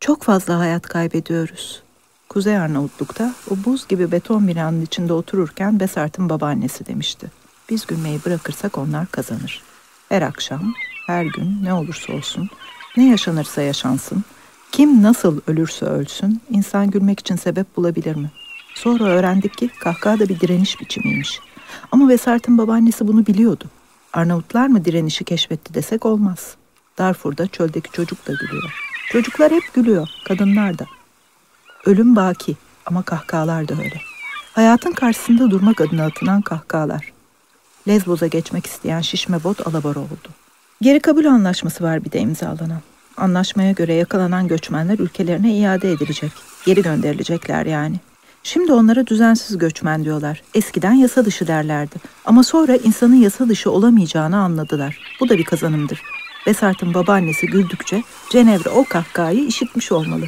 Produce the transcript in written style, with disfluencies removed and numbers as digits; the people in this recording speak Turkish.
Çok fazla hayat kaybediyoruz. Kuzey Arnavutluk'ta o buz gibi beton binanın içinde otururken Besart'ın babaannesi demişti. Biz gülmeyi bırakırsak onlar kazanır. Her akşam, her gün ne olursa olsun, ne yaşanırsa yaşansın, kim nasıl ölürse ölsün, insan gülmek için sebep bulabilir mi? Sonra öğrendik ki kahkaha da bir direniş biçimiymiş. Ama Besart'ın babaannesi bunu biliyordu. Arnavutlar mı direnişi keşfetti desek olmaz. Darfur'da çöldeki çocuk da gülüyor. Çocuklar hep gülüyor, kadınlar da. Ölüm baki ama kahkahalar da öyle. Hayatın karşısında durmak adına atılan kahkahalar. Lezboza geçmek isteyen şişme bot alabora oldu. Geri kabul anlaşması var bir de imzalanan. Anlaşmaya göre yakalanan göçmenler ülkelerine iade edilecek. Geri gönderilecekler yani. Şimdi onlara düzensiz göçmen diyorlar. Eskiden yasa dışı derlerdi. Ama sonra insanın yasa dışı olamayacağını anladılar. Bu da bir kazanımdır. Besart'ın babaannesi güldükçe Cenevre o kahkahayı işitmiş olmalı.